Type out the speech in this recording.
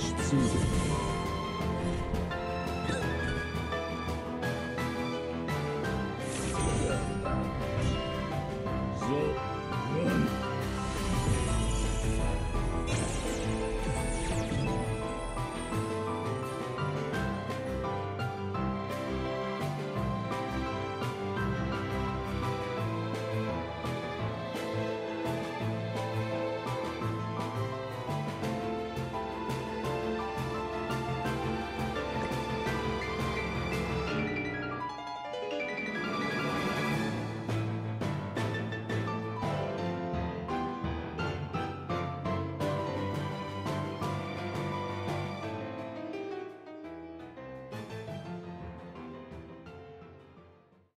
Shizuge.